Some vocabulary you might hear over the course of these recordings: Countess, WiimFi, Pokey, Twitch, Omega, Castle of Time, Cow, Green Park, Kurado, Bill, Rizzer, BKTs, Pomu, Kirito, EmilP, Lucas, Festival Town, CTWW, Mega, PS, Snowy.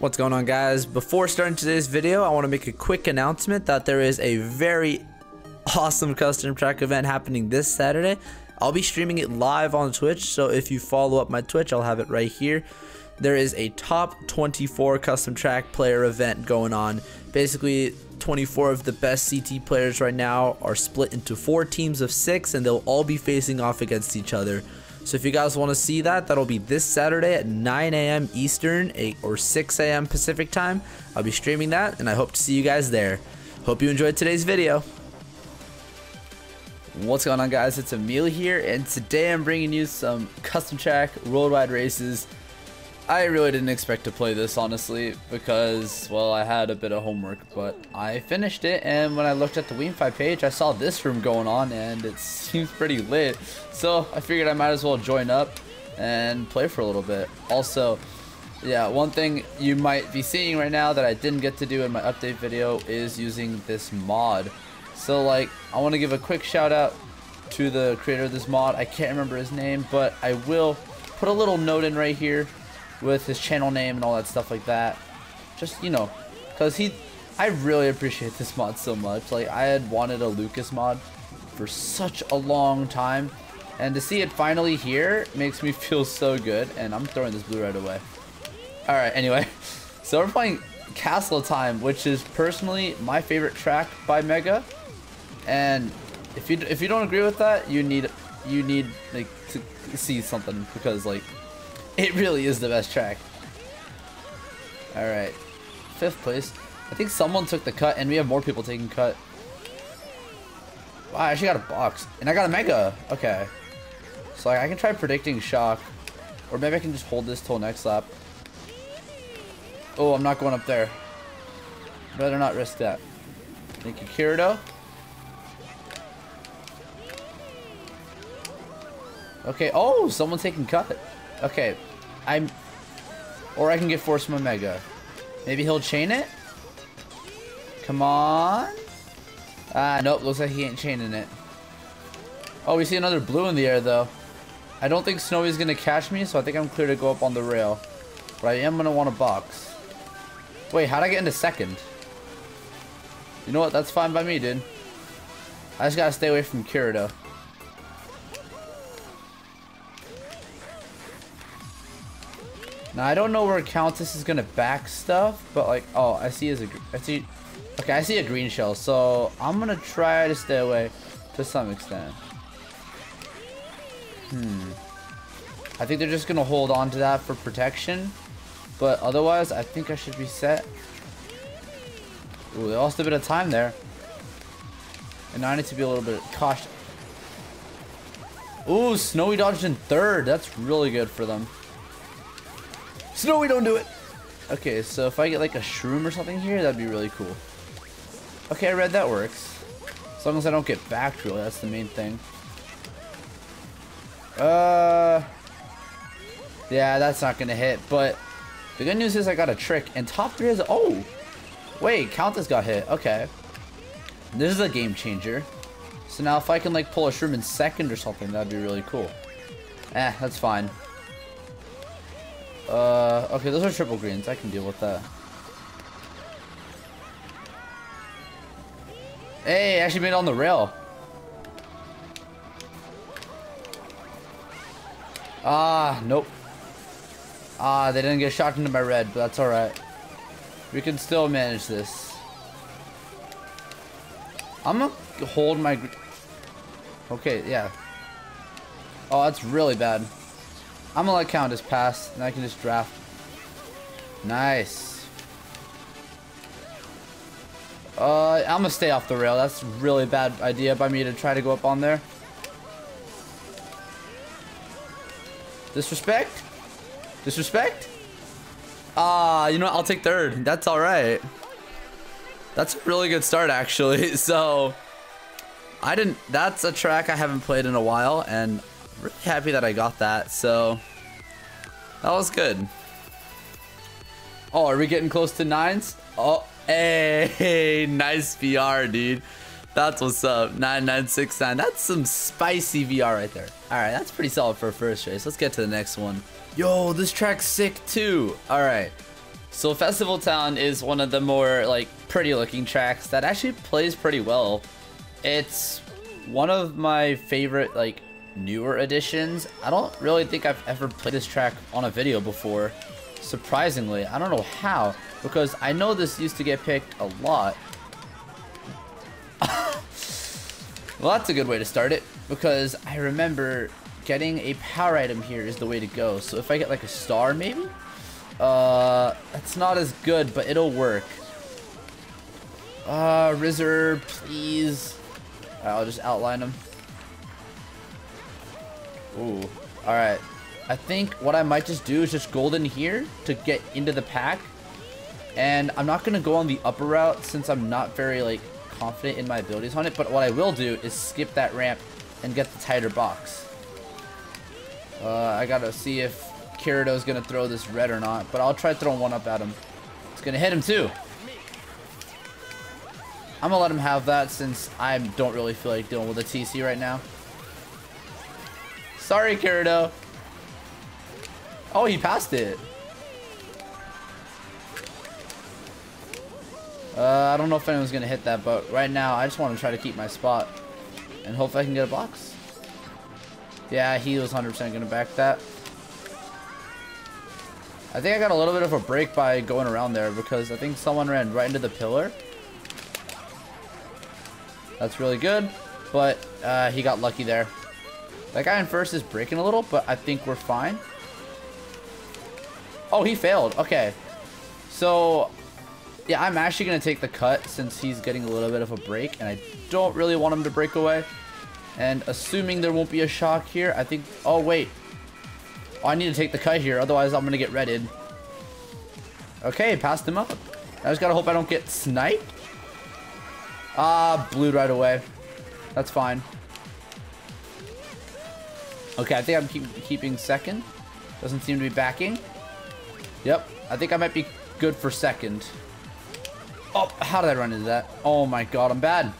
What's going on, guys? Before starting today's video, I want to make a quick announcement that there is a very awesome custom track event happening this Saturday. I'll be streaming it live on Twitch, so if you follow up my Twitch, I'll have it right here. There is a top 24 custom track player event going on. Basically, 24 of the best CT players right now are split into 4 teams of 6, and they'll all be facing off against each other. So if you guys want to see that, that'll be this Saturday at 9 a.m. Eastern or 6 a.m. Pacific time. I'll be streaming that, and I hope to see you guys there. Hope you enjoyed today's video. What's going on, guys? It's Emil here, and today I'm bringing you some custom track worldwide races. I really didn't expect to play this, honestly, because, well, I had a bit of homework, but I finished it, and when I looked at the WiimFi page, I saw this room going on, and it seems pretty lit, so I figured I might as well join up and play for a little bit. Also, yeah, one thing you might be seeing right now that I didn't get to do in my update video is using this mod. So, like, I want to give a quick shout out to the creator of this mod. I can't remember his name, but I will put a little note in right here with his channel name and all that stuff like that, just, you know, because I really appreciate this mod so much. Like, I had wanted a Lucas mod for such a long time, and to see it finally here makes me feel so good. And I'm throwing this blue right away. All right, anyway, so we're playing Castle of Time, which is personally my favorite track by Mega, and if you don't agree with that, you need like to see something, because, like, it really is the best track. Alright. 5th place. I think someone took the cut, and we have more people taking cut. Wow, I actually got a box. And I got a Mega. Okay. So, like, I can try predicting shock. Or maybe I can just hold this till next lap. Oh, I'm not going up there. Better not risk that. Thank you, Kirito. Okay. Oh, someone's taking cut. Okay. Or I can get force from Omega. Maybe he'll chain it? Come on. Nope. Looks like he ain't chaining it. Oh, we see another blue in the air, though. I don't think Snowy's going to catch me, so I think I'm clear to go up on the rail. But I am going to want a box. Wait, how'd I get into 2nd? You know what? That's fine by me, dude. I just got to stay away from Kirito. Now, I don't know where Countess is gonna back stuff, but, like, oh, I see a green shell, so I'm gonna try to stay away to some extent. I think they're just gonna hold on to that for protection, but otherwise, I think I should be set. Ooh, they lost a bit of time there, and now I need to be a little bit cautious. Ooh, Snowy dodged in 3rd. That's really good for them. Snowy, don't do it! Okay, so if I get, like, a shroom or something here, that'd be really cool. Okay, I read that works. As long as I don't get backed, really, that's the main thing. Yeah, that's not gonna hit, but the good news is I got a trick, and top 3 is... Oh! Wait, Countess got hit, okay. This is a game changer. So now if I can, like, pull a shroom in 2nd or something, that'd be really cool. Eh, that's fine. Okay, those are triple greens. I can deal with that. Hey, I actually made it on the rail. Ah, nope. Ah, they didn't get shocked into my red, but that's alright. We can still manage this. I'm gonna hold my... Okay, yeah. Oh, that's really bad. I'm gonna let Countess pass, and I can just draft. Nice. I'm gonna stay off the rail. That's a really bad idea by me to try to go up on there. Disrespect? Disrespect? Ah, you know what? I'll take 3rd. That's alright. That's a really good start, actually. So, that's a track I haven't played in a while, and... really happy that I got that, so that was good. Oh, are we getting close to 9s? Oh, hey, nice VR, dude. That's what's up. 9969. That's some spicy VR right there. All right, that's pretty solid for a 1st race. Let's get to the next one. Yo, this track's sick too. All right, So Festival Town is one of the more like pretty looking tracks that actually plays pretty well. It's one of my favorite like newer editions. I don't really think I've ever played this track on a video before, surprisingly. I don't know how, because I know this used to get picked a lot. Well, that's a good way to start it, because I remember getting a power item here is the way to go. So if I get like a star, maybe? That's not as good, but it'll work. Rizzer, please. I'll just outline him. Ooh, alright. I think what I might just do is just golden here to get into the pack. And I'm not going to go on the upper route since I'm not very, like, confident in my abilities on it, but what I will do is skip that ramp and get the tighter box. I gotta see if Kirito's gonna throw this red or not, but I'll try throwing one up at him. It's gonna hit him too. I'm gonna let him have that since I don't really feel like dealing with a TC right now. Sorry, Kirito. Oh, he passed it. I don't know if anyone's gonna hit that, but right now I just want to try to keep my spot and hope I can get a box. Yeah, he was 100% gonna back that. I think I got a little bit of a break by going around there because I think someone ran right into the pillar. That's really good, but he got lucky there. That guy in first is breaking a little, but I think we're fine. Oh, he failed. Okay, so yeah, I'm actually going to take the cut since he's getting a little bit of a break, and I don't really want him to break away. And assuming there won't be a shock here, I think... Oh, wait. Oh, I need to take the cut here, otherwise I'm going to get redded. Okay, passed him up. I just got to hope I don't get sniped. Ah, blew right away. That's fine. Okay, I think I'm keeping second. Doesn't seem to be backing. Yep, I think I might be good for second. Oh, how did I run into that? Oh my god, I'm bad.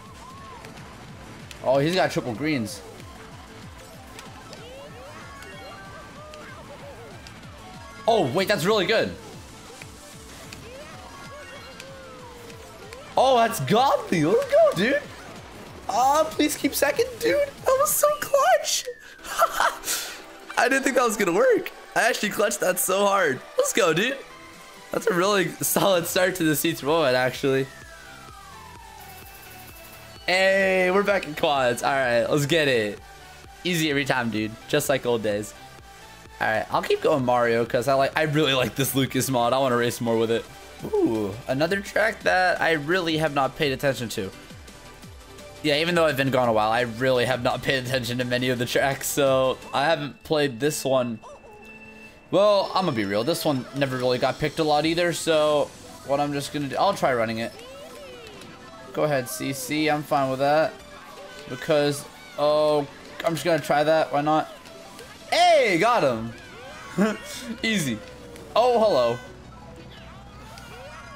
Oh, he's got triple greens. Oh, wait, that's really good. Oh, that's godly. Let's go, dude. Please keep second, dude. That was so clutch. I didn't think that was going to work. I actually clutched that so hard. Let's go, dude. That's a really solid start to the C2WW, actually. Hey, we're back in quads. All right, let's get it. Easy every time, dude. Just like old days. All right, I'll keep going Mario because I really like this Lucas mod. I want to race more with it. Ooh, another track that I really have not paid attention to. Yeah, even though I've been gone a while, I really have not paid attention to many of the tracks, so I haven't played this one. Well, I'm gonna be real. This one never really got picked a lot either, so what I'm just gonna do... I'll try running it. Go ahead, CC. I'm fine with that. Because... Oh, I'm just gonna try that. Why not? Hey, got him! Easy. Oh, hello.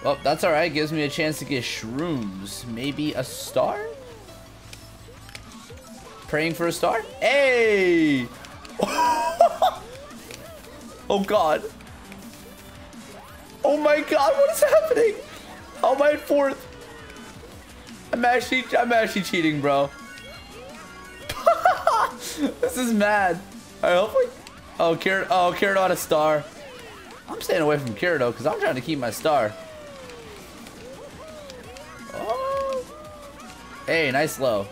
Well, that's alright. Gives me a chance to get shrooms. Maybe a star? Praying for a star? Hey! Oh god. Oh my god, what is happening? Oh my fourth. I'm actually cheating, bro. This is mad. Alright, hopefully. Oh, Kirito had a star. I'm staying away from Kirito because I'm trying to keep my star. Oh. Hey, nice low.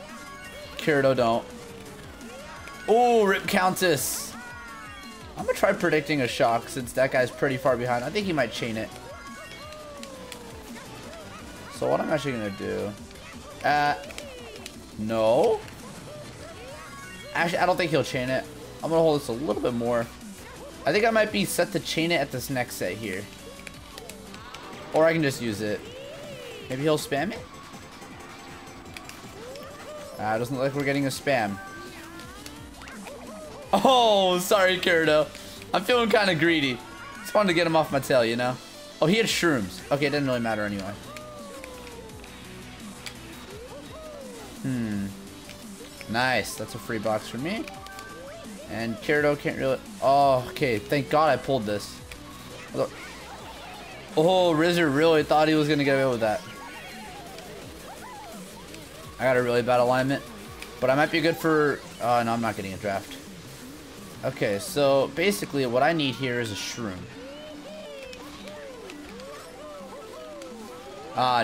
Kirito don't. Oh, rip Countess. I'm gonna try predicting a shock since that guy's pretty far behind. I think he might chain it. So what I'm actually gonna do... No. Actually, I don't think he'll chain it. I'm gonna hold this a little bit more. I think I might be set to chain it at this next set here. Or I can just use it. Maybe he'll spam it? It doesn't look like we're getting a spam. Oh, sorry, Kurado. I'm feeling kind of greedy. Just wanted to get him off my tail, you know? Oh, he had shrooms. Okay, it didn't really matter anyway. Hmm. Nice. That's a free box for me. And Kurado can't really... Oh, okay. Thank God I pulled this. Oh, Rizzer really thought he was going to get away with that. I got a really bad alignment. But I might be good for... no, I'm not getting a draft. Okay, so basically what I need here is a shroom.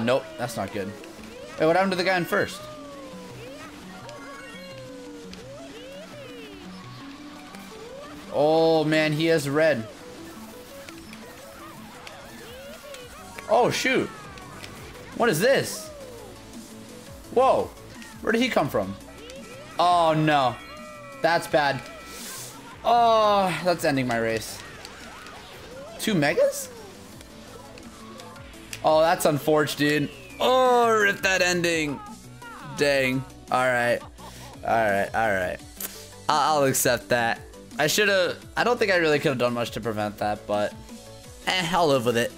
Nope. That's not good. Wait, what happened to the guy in first? Oh, man, he has red. Oh, shoot. What is this? Whoa. Where did he come from? Oh, no. That's bad. Oh, that's ending my race. 2 megas? Oh, that's unfortunate, dude. Oh, rip that ending. Dang. Alright. Alright, alright. I'll accept that. I should have... I don't think I really could have done much to prevent that, but... eh, I'll live with it.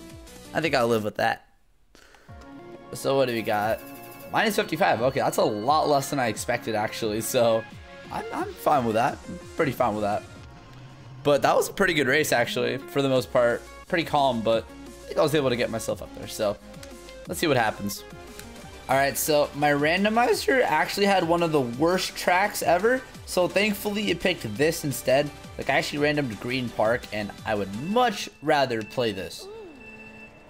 I think I'll live with that. So what do we got? Minus 55. Okay, that's a lot less than I expected, actually. So I'm fine with that. I'm pretty fine with that. But that was a pretty good race, actually, for the most part. Pretty calm, but I think I was able to get myself up there. So let's see what happens. All right, so my randomizer actually had one of the worst tracks ever. So thankfully it picked this instead. Like, I actually randomed Green Park, and I would much rather play this.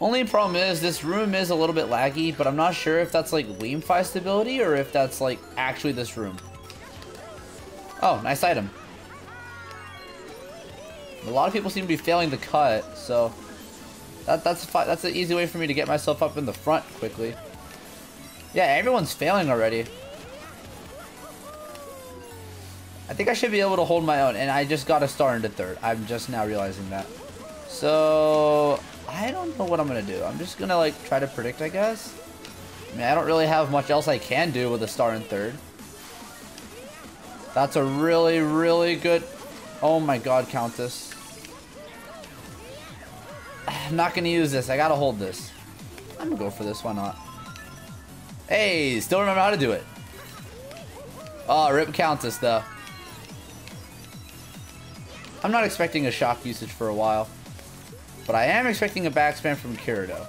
Only problem is this room is a little bit laggy, but I'm not sure if that's like WiimFi stability or if that's like actually this room. Oh, nice item. A lot of people seem to be failing the cut, so that's an easy way for me to get myself up in the front quickly. Yeah, everyone's failing already. I think I should be able to hold my own, and I just got a star into third. I'm just now realizing that. So I don't know what I'm gonna do. I'm just gonna like try to predict, I guess. I mean, I don't really have much else I can do with a star in third. That's a really, really good... oh my god, Countess. I'm not gonna use this. I gotta hold this. I'm gonna go for this. Why not? Hey, still remember how to do it. Oh, rip Countess, though. I'm not expecting a shock usage for a while. But I am expecting a backspin from Kirito.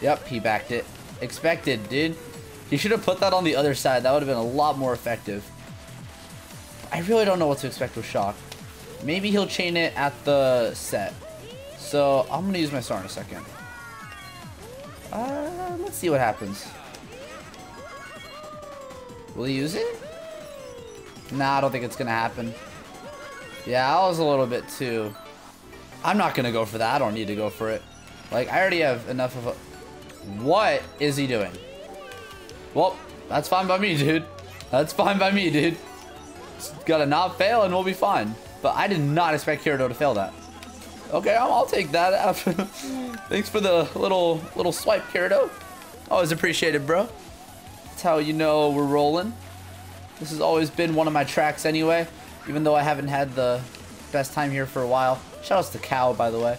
Yep, he backed it. Expected, dude. He should have put that on the other side. That would have been a lot more effective. I really don't know what to expect with shock. Maybe he'll chain it at the set. So I'm going to use my star in a second. Let's see what happens. Will he use it? Nah, I don't think it's going to happen. Yeah, I was a little bit too... I'm not gonna go for that. I don't need to go for it. Like, I already have enough of a... what is he doing? Well, that's fine by me, dude. That's fine by me, dude. Just gotta not fail and we'll be fine. But I did not expect Kirito to fail that. Okay, I'll take that after. Thanks for the little swipe, Kirito. Always appreciated, bro. That's how you know we're rolling. This has always been one of my tracks anyway, even though I haven't had the best time here for a while. Shoutouts to Cow, by the way.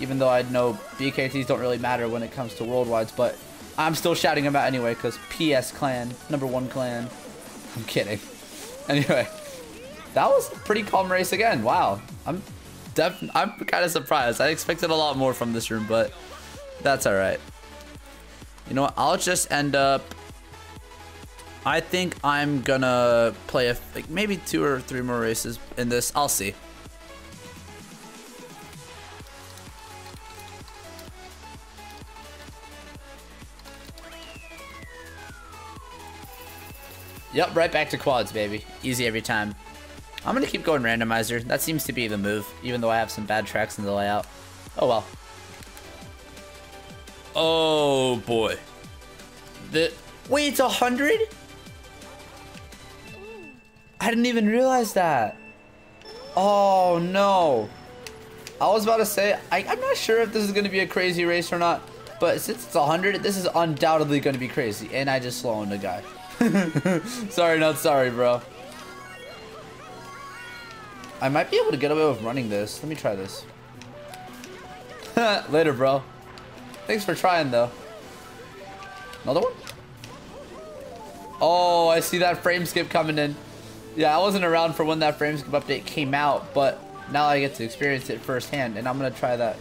Even though I know BKTs don't really matter when it comes to worldwides, but I'm still shouting them out anyway, because PS clan, #1 clan. I'm kidding. Anyway, that was a pretty calm race again. Wow. I'm kind of surprised. I expected a lot more from this room, but that's all right. You know what? I'll just end up... I think I'm going to play like maybe 2 or 3 more races in this. I'll see. Yep, right back to quads, baby. Easy every time. I'm going to keep going randomizer. That seems to be the move, even though I have some bad tracks in the layout. Oh, well. Oh, boy. Wait, it's 100? I didn't even realize that. Oh, no. I was about to say, I'm not sure if this is going to be a crazy race or not, but since it's 100, this is undoubtedly going to be crazy, and I just slow on the guy. Sorry, not sorry, bro. I might be able to get away with running this. Let me try this. Later, bro. Thanks for trying, though. Another one? Oh, I see that frame skip coming in. Yeah, I wasn't around for when that frame skip update came out, but now I get to experience it firsthand, and I'm going to try that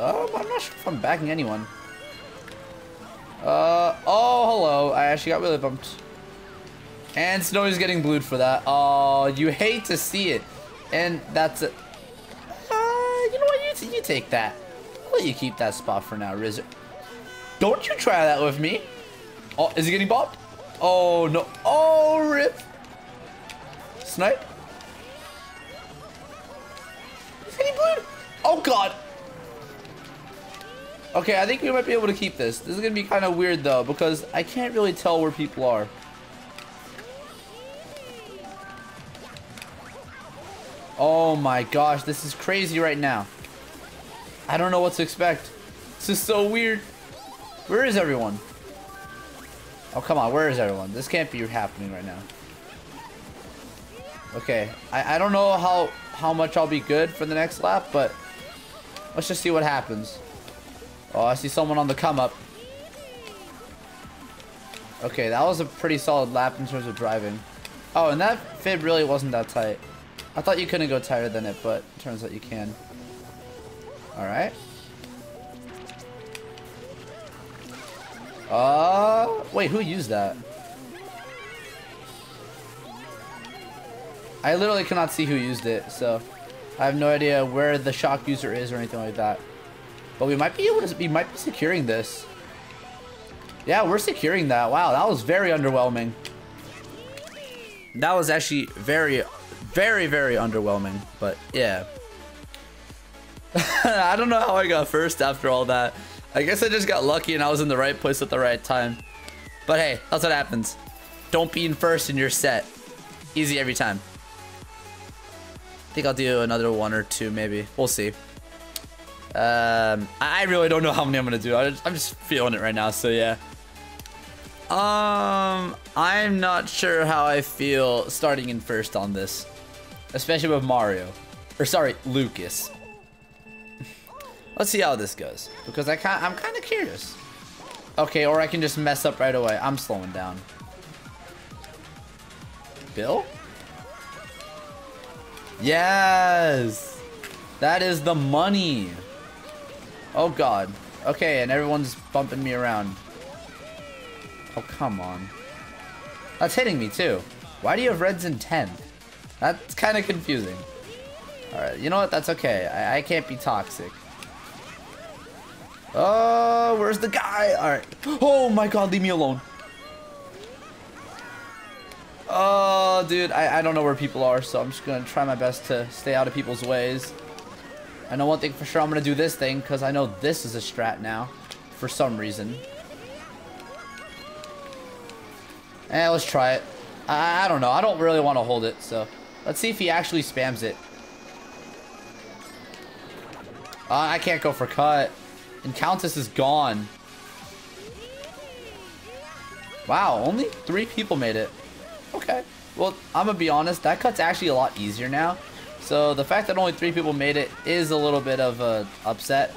I'm not sure if I'm backing anyone. Oh, hello. I actually got really bumped. And Snowy's getting blued for that. Oh, you hate to see it. And that's it. You know what? You take that. I'll let you keep that spot for now, Rizzer. Don't you try that with me. Oh, is he getting bopped? Oh, no. Oh, rip. Snipe. He's getting blued. Oh, God. Okay, I think we might be able to keep this. This is going to be kind of weird, though, because I can't really tell where people are. Oh, my gosh. This is crazy right now. I don't know what to expect. This is so weird. Where is everyone? Oh, come on. Where is everyone? This can't be happening right now. Okay. I don't know how much I'll be good for the next lap, but let's just see what happens. Oh, I see someone on the come-up. Okay, that was a pretty solid lap in terms of driving. Oh, and that fib really wasn't that tight. I thought you couldn't go tighter than it, but it turns out you can. Alright. Wait, who used that? I literally cannot see who used it, so I have no idea where the shock user is or anything like that. But we might be able to, we might be securing this. Yeah, we're securing that. Wow, that was very underwhelming. That was actually very, very, very underwhelming. But yeah. I don't know how I got first after all that. I guess I just got lucky and I was in the right place at the right time. But hey, that's what happens. Don't be in first and you're set. Easy every time. I think I'll do another one or two maybe. We'll see. I really don't know how many I'm gonna do. I'm just feeling it right now, so yeah. I'm not sure how I feel starting in first on this, especially with Mario, or sorry, Lucas. Let's see how this goes because I'm kind of curious. Okay, or I can just mess up right away. I'm slowing down. Bill? Yes, that is the money. Oh, God. Okay, and everyone's bumping me around. Oh, come on. That's hitting me, too. Why do you have reds in 10? That's kind of confusing. All right, you know what? That's okay. I can't be toxic. Oh, where's the guy? All right. Oh, my God. Leave me alone. Oh, dude. I don't know where people are, so I'm just going to try my best to stay out of people's ways. I know one thing for sure, I'm going to do this thing, because I know this is a strat now, for some reason. Eh, let's try it. I don't know. I don't really want to hold it, so let's see if he actually spams it. I can't go for cut. And Countess is gone. Wow, only 3 people made it. Okay. Well, I'm going to be honest, that cut's actually a lot easier now. So the fact that only 3 people made it is a little bit of a upset.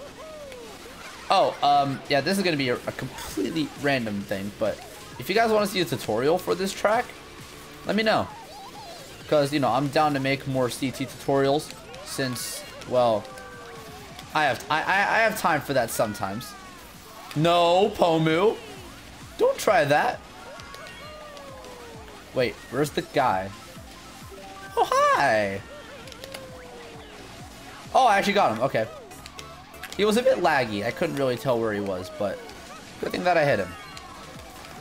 Oh, yeah, this is going to be a completely random thing. But if you guys want to see a tutorial for this track, let me know. Because, you know, I'm down to make more CT tutorials since, well, I have time for that sometimes. No, Pomu. Don't try that. Wait, where's the guy? Oh, hi. Oh, I actually got him. Okay. He was a bit laggy. I couldn't really tell where he was, but good thing that I hit him.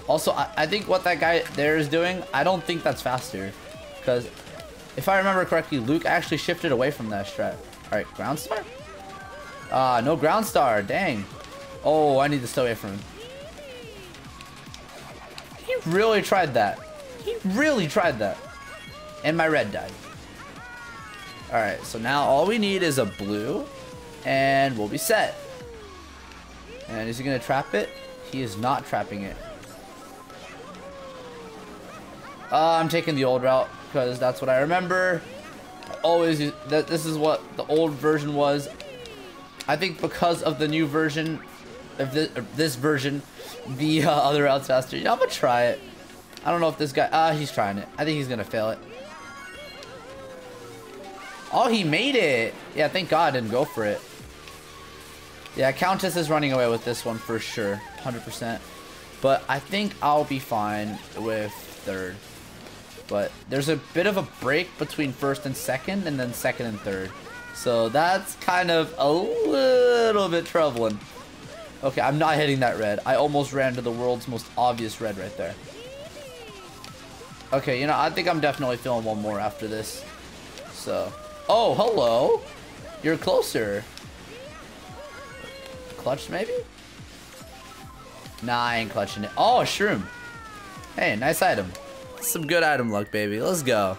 Also, I think what that guy there is doing, I don't think that's faster. Because if I remember correctly, Luke actually shifted away from that strat. Alright, ground star? No ground star. Dang. Oh, I need to stay away from him. He really tried that. He really tried that. And my red died. Alright, so now all we need is a blue, and we'll be set. And is he going to trap it? He is not trapping it. I'm taking the old route, because that's what I remember. I always use, this is what the old version was. I think because of the new version, of this version, the other route's faster. Yeah, I'm going to try it. I don't know if this guy... he's trying it. I think he's going to fail it. Oh, he made it. Yeah, thank God I didn't go for it. Yeah, Countess is running away with this one for sure, 100%. But I think I'll be fine with third. But there's a bit of a break between first and then second and third. So that's kind of a little bit troubling. Okay, I'm not hitting that red. I almost ran to the world's most obvious red right there. Okay, you know, I think I'm definitely feeling one more after this. So, oh, hello. You're closer. Clutch, maybe? Nah, I ain't clutching it. Oh, a shroom. Hey, nice item. Some good item luck, baby. Let's go.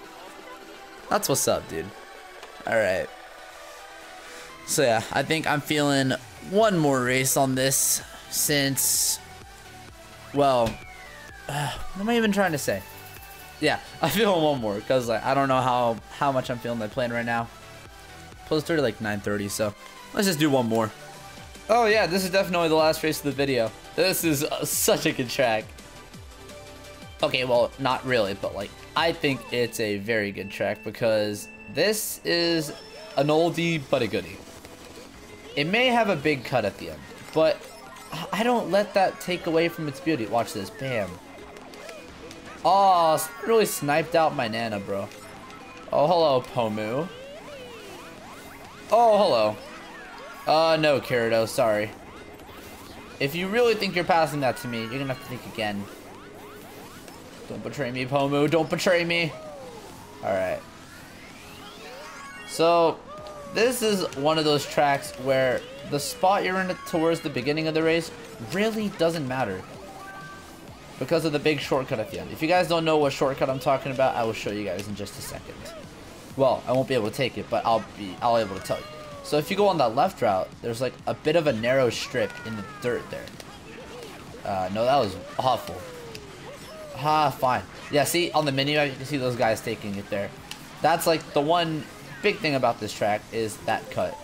That's what's up, dude. Alright. So, yeah, I think I'm feeling one more race on this since, well, what am I even trying to say? Yeah, I feel one more because, like, I don't know how much I'm feeling my plan right now. Close to like 9:30, so let's just do one more. Oh yeah, this is definitely the last race of the video. This is such a good track. Okay, well, not really, but like I think it's a very good track because this is an oldie but a goodie. It may have a big cut at the end, but I don't let that take away from its beauty. Watch this, bam. Oh, really sniped out my Nana, bro. Oh, hello, Pomu. Oh, hello. No, Kirito, sorry. If you really think you're passing that to me, you're gonna have to think again. Don't betray me, Pomu. Don't betray me. Alright. So, this is one of those tracks where the spot you're in towards the beginning of the race really doesn't matter, because of the big shortcut at the end. If you guys don't know what shortcut I'm talking about, I will show you guys in just a second. Well, I won't be able to take it, but I'll able to tell you. So if you go on that left route, there's like a bit of a narrow strip in the dirt there. No, that was awful. Ha, fine. Yeah, see, on the mini map, you can see those guys taking it there. That's like the one big thing about this track is that cut.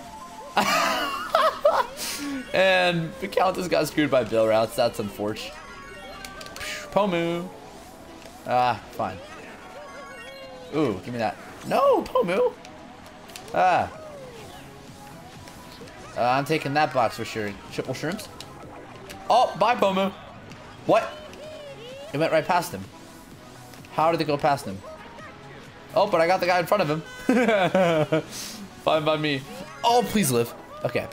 And the Countess got screwed by Bill routes. That's unfortunate. Pomu. Ah, fine. Ooh, give me that. No, Pomu. Ah. I'm taking that box for sure. Triple shrooms. Oh, bye, Pomu. What? It went right past him. How did it go past him? Oh, but I got the guy in front of him. Fine by me. Oh, please live. Okay.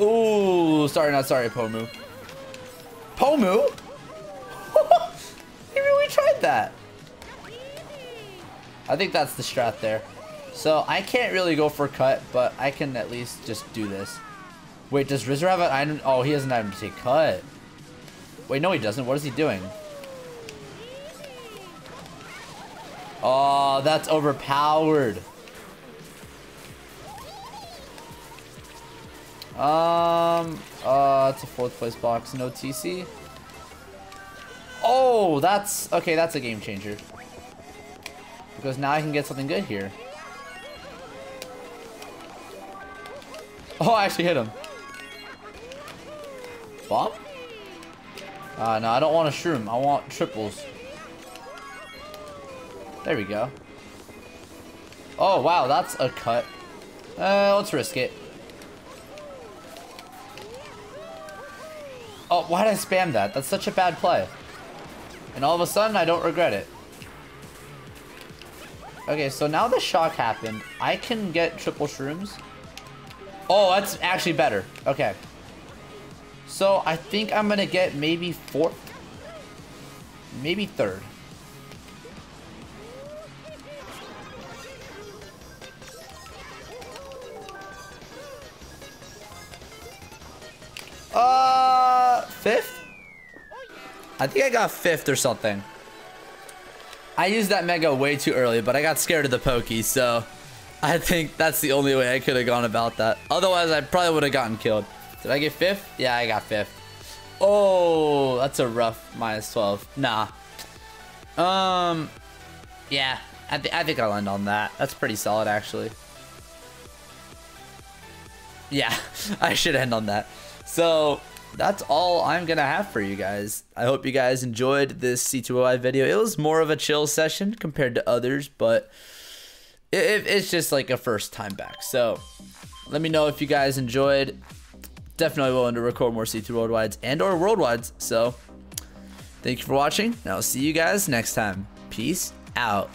Ooh, sorry, not sorry, Pomu. Pomu? He really tried that. I think that's the strat there. So I can't really go for cut, but I can at least just do this. Wait, does Rizzer have an item? Oh, he has an item to take cut. Wait, no, he doesn't. What is he doing? Oh, that's overpowered. It's a fourth place box. No TC. Oh, that's okay. That's a game changer. Because now I can get something good here. Oh, I actually hit him. Bomb? No, I don't want a shroom. I want triples. There we go. Oh, wow, that's a cut. Let's risk it. Oh, why did I spam that? That's such a bad play. And all of a sudden, I don't regret it. Okay, so now the shock happened. I can get triple shrooms. Oh, that's actually better. Okay. So, I think I'm going to get maybe fourth. Maybe third. Fifth? I think I got fifth or something. I used that Mega way too early, but I got scared of the Pokey, so I think that's the only way I could have gone about that. Otherwise, I probably would have gotten killed. Did I get fifth? Yeah, I got fifth. Oh, that's a rough minus 12. Nah. Yeah, I think I'll end on that. That's pretty solid, actually. Yeah, I should end on that. So that's all I'm gonna have for you guys. I hope you guys enjoyed this C2OI video. It was more of a chill session compared to others, but it's just like a first time back. So Let me know if you guys enjoyed. Definitely willing to record more C3 Worldwides and or Worldwides. So thank you for watching, and I'll see you guys next time. Peace out.